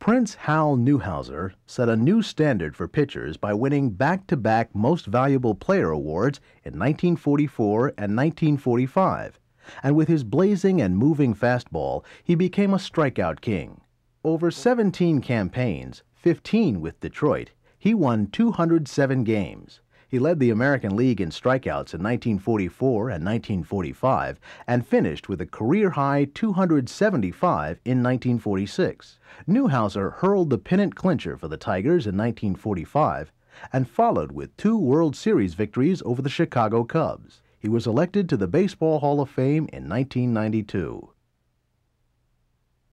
Prince Hal Newhouser set a new standard for pitchers by winning back-to-back Most Valuable Player awards in 1944 and 1945, and with his blazing and moving fastball, he became a strikeout king. Over 17 campaigns, 15 with Detroit, he won 207 games. He led the American League in strikeouts in 1944 and 1945 and finished with a career-high 275 in 1946. Newhouser hurled the pennant clincher for the Tigers in 1945 and followed with 2 World Series victories over the Chicago Cubs. He was elected to the Baseball Hall of Fame in 1992.